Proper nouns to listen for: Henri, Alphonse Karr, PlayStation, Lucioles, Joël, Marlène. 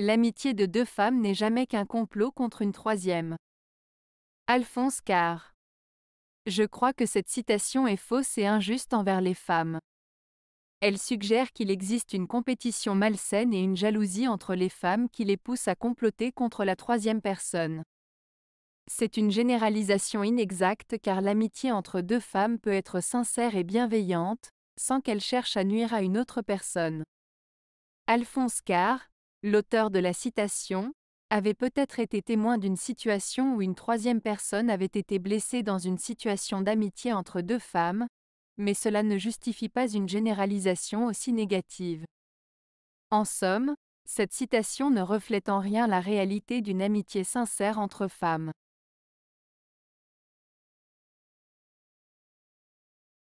L'amitié de deux femmes n'est jamais qu'un complot contre une troisième. Alphonse Karr. Je crois que cette citation est fausse et injuste envers les femmes. Elle suggère qu'il existe une compétition malsaine et une jalousie entre les femmes qui les poussent à comploter contre la troisième personne. C'est une généralisation inexacte car l'amitié entre deux femmes peut être sincère et bienveillante, sans qu'elle cherche à nuire à une autre personne. Alphonse Karr, l'auteur de la citation, avait peut-être été témoin d'une situation où une troisième personne avait été blessée dans une situation d'amitié entre deux femmes, mais cela ne justifie pas une généralisation aussi négative. En somme, cette citation ne reflète en rien la réalité d'une amitié sincère entre femmes.